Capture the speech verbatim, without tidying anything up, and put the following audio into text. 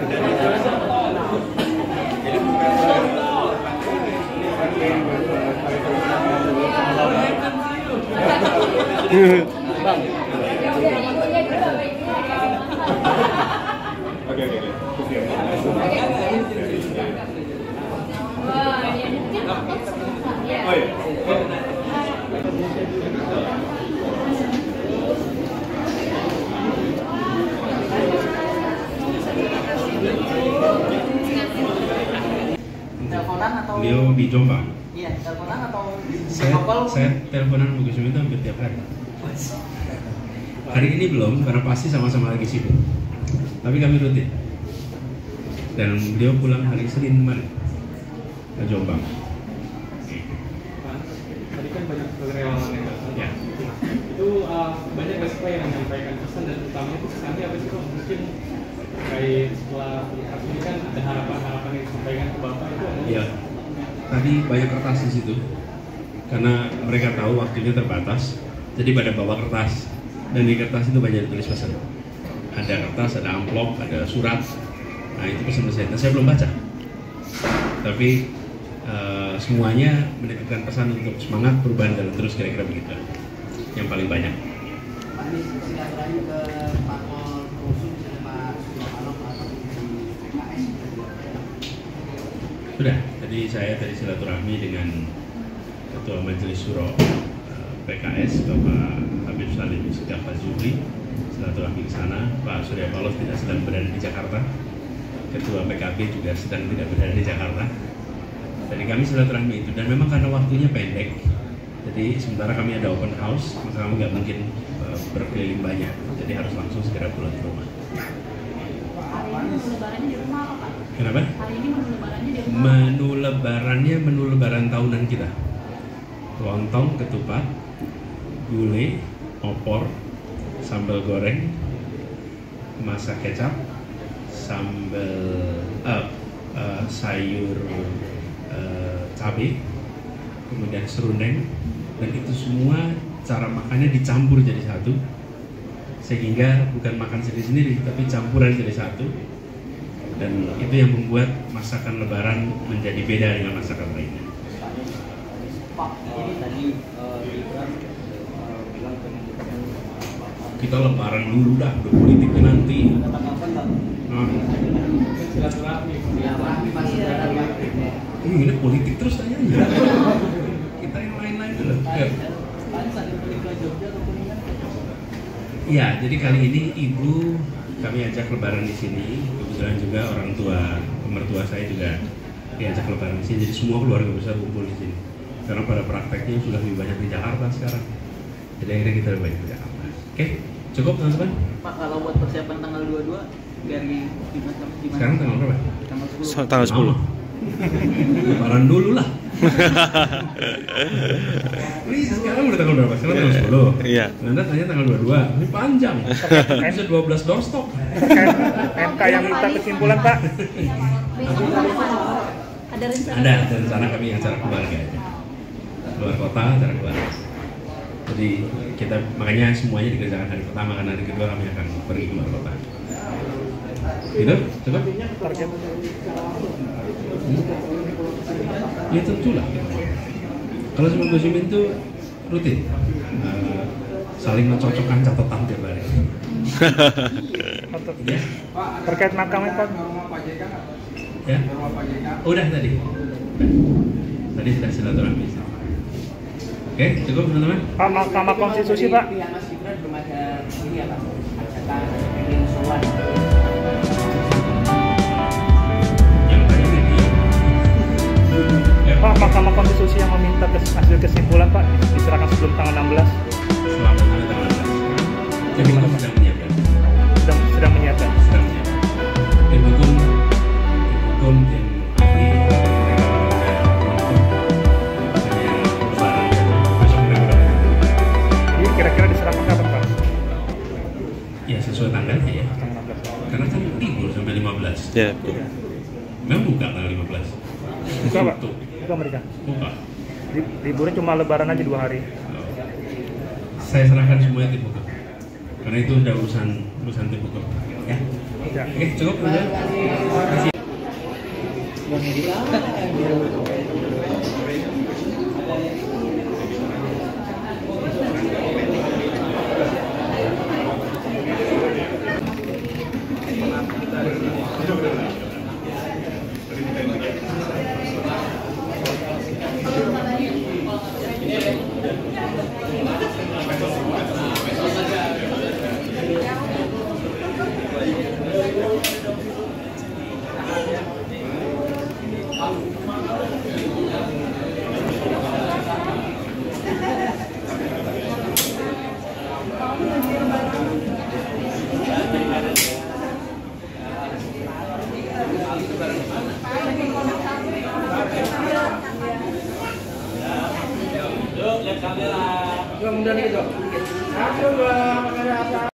Bang. Oke oke. Oh iya. Atau beliau di Jombang? Iya, teleponan atau telepon? Saya teleponan Bu Kusumi itu hampir tiap hari. Hari ini belum, karena pasti sama-sama lagi sibuk. Tapi kami rutin. Dan beliau pulang hari Senin kemarin ke Jombang. Pak, tadi kan banyak relawan yang datang. Ya. Itu uh, banyak S P yang menyampaikan pesan dan utamanya itu pesannya apa sih Pak? Mungkin kayak setelah hari ini kan ada harapan-harapan yang disampaikan ke Bapak itu. Iya. Tadi banyak kertas di situ, karena mereka tahu waktunya terbatas, jadi pada bawa kertas, dan di kertas itu banyak tulis pesan. Ada kertas, ada amplop, ada surat. Nah itu pesan-pesan. Nah, saya belum baca, tapi uh, semuanya menitipkan pesan untuk semangat perubahan jalan terus, kira-kira begitu. Yang paling banyak. Pak, ini silaturahmi ke Pak Pol Kosum sama Pak Alok atau P K S? Sudah. Jadi saya tadi silaturahmi dengan Ketua Majelis Syuro P K S Bapak Habib Salim Iskak Fazuli, silaturahmi ke sana. Pak Surya Paloh tidak sedang berada di Jakarta, Ketua P K B juga sedang tidak berada di Jakarta. Jadi kami silaturahmi itu, dan memang karena waktunya pendek, jadi sementara kami ada open house, maka kami nggak mungkin uh, berkeliling banyak, jadi harus langsung segera pulang ke rumah. Hari ini menu lebarannya di rumah apa, Pak? Kenapa? Hari ini menu lebarannya di rumah. Menu lebarannya menu lebaran tahunan kita. Lontong, ketupat, gulai, opor, sambal goreng, masak kecap, sambal uh, uh, sayur uh, cabai, kemudian serundeng, dan itu semua cara makannya dicampur jadi satu. Sehingga bukan makan sendiri-sendiri, tapi campuran jadi satu. Dan itu yang membuat masakan lebaran menjadi beda dengan masakan lainnya. Pak, ini tadi bilang kita lebaran dulu dah, udah politiknya nanti. Nah. Ini, ini politik terus tanya aja. Kita yang lain-lain dulu. Iya, jadi kali ini ibu kami ajak lebaran di sini. Kebetulan juga orang tua mertua saya juga diajak lebaran di sini. Jadi semua keluarga besar kumpul di sini. Karena pada prakteknya sudah lebih banyak di Jakarta sekarang. Jadi akhirnya kita lebih banyak di Jakarta. Oke, cukup teman-teman. Pak, kalau buat persiapan tanggal dua puluh dua dari gimana? Sekarang tanggal berapa? Tanggal sepuluh. Lebaran dulu lah. Ini sekarang udah tanggal berapa? Sekarang tanggal sepuluh. Iya. Anda tanya tanggal dua puluh dua. Ini panjang. Episode dua belas doorstop. M K yang minta kesimpulan, Pak. Ada rencana? Ada, ada rencana kami acara keluarga aja. Luar kota, acara keluarga. Jadi kita makanya semuanya dikerjakan hari pertama, karena hari kedua kami akan pergi ke luar kota. Gitu? Coba? Ya tentu lah. Kalau sama Gus Imin itu rutin, uh, saling mencocokkan catatan tiap hari. Ya. Terkait makamnya Pak? Ya? Udah tadi. Tadi sudah silaturahmi. Oke, cukup teman-teman. Pak, Mahkamah Konstitusi Pak. Mas Gibran belum ada ini ya Pak. Catatan ingin sowan. Pak, Mahkamah Konstitusi yang meminta hasil kesimpulan Pak diserahkan sebelum tanggal enam belas. Selama tanggal enam belas. Jadi kita sedang menyiapkan. Sedang sedang menyiapkan. Sedang menyiapkan. Tim hukum, tim hukum, tim ahli, ini kira-kira diserahkan kapan Pak? Ya sesuai tanggalnya ya. Karena kan libur sampai lima belas. Ya. Memang buka tanggal lima belas. Buka Pak? Buka mereka? Buka. Liburnya cuma lebaran aja dua hari. Oh. Saya serahkan semuanya tim hukum, karena itu udah urusan urusan tim hukum. Oke? ya. Ya. Oke, cukup dulu. Kasih. Mudah-mudahan itu. Satu dua, kamera atas.